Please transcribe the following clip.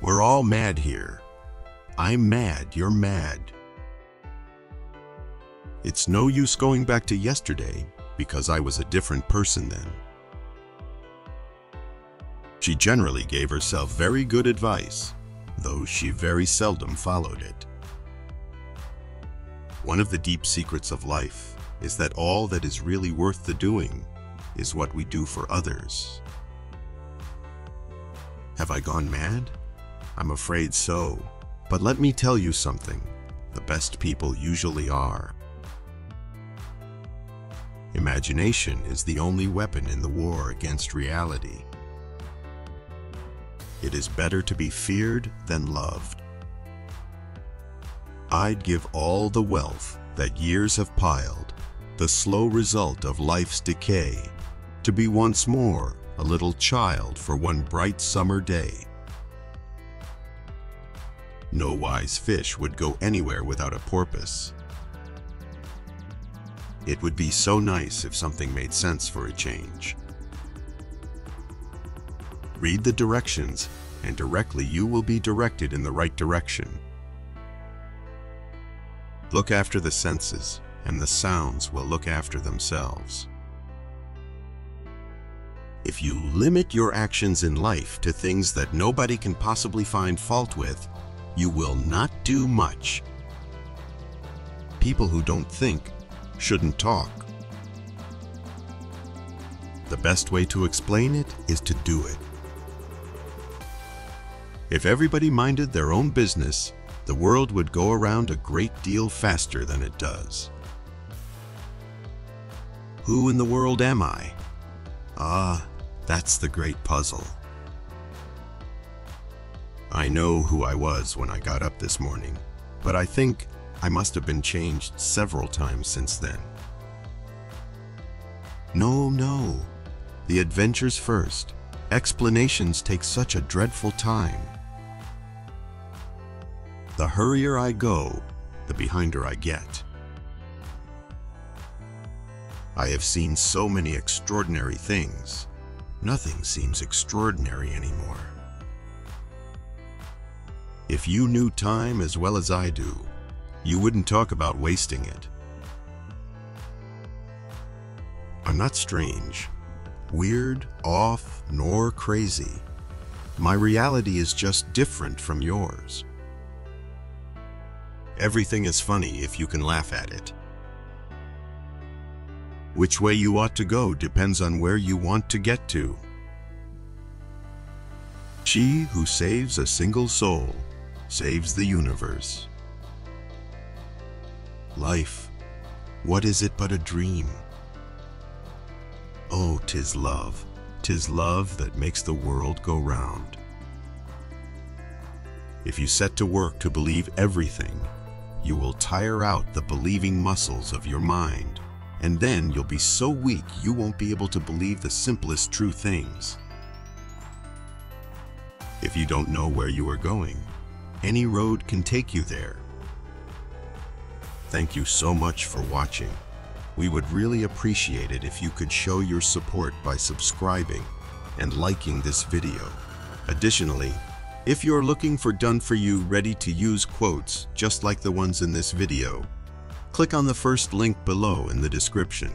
We're all mad here. I'm mad, you're mad. It's no use going back to yesterday because I was a different person then. She generally gave herself very good advice, though she very seldom followed it. One of the deep secrets of life is that all that is really worth the doing is what we do for others. Have I gone mad? I'm afraid so. But let me tell you something, the best people usually are. Imagination is the only weapon in the war against reality. It is better to be feared than loved. I'd give all the wealth that years have piled, the slow result of life's decay, to be once more a little child for one bright summer day. No wise fish would go anywhere without a porpoise. It would be so nice if something made sense for a change. Read the directions, and directly you will be directed in the right direction. Look after the senses, and the sounds will look after themselves. If you limit your actions in life to things that nobody can possibly find fault with, you will not do much. People who don't think shouldn't talk. The best way to explain it is to do it. If everybody minded their own business, the world would go around a great deal faster than it does. Who in the world am I? Ah, that's the great puzzle. I know who I was when I got up this morning, but I think I must have been changed several times since then. No. The adventures first. Explanations take such a dreadful time. The hurrier I go, the behinder I get. I have seen so many extraordinary things. Nothing seems extraordinary anymore. If you knew time as well as I do, you wouldn't talk about wasting it. I'm not strange, weird, off, nor crazy. My reality is just different from yours. Everything is funny if you can laugh at it. Which way you ought to go depends on where you want to get to. She who saves a single soul saves the universe. Life, what is it but a dream? Oh, 'tis love that makes the world go round. If you set to work to believe everything, you will tire out the believing muscles of your mind, and then you'll be so weak you won't be able to believe the simplest true things. If you don't know where you are going, any road can take you there. Thank you so much for watching. We would really appreciate it if you could show your support by subscribing and liking this video. Additionally, if you're looking for done-for-you ready-to-use quotes just like the ones in this video, click on the first link below in the description.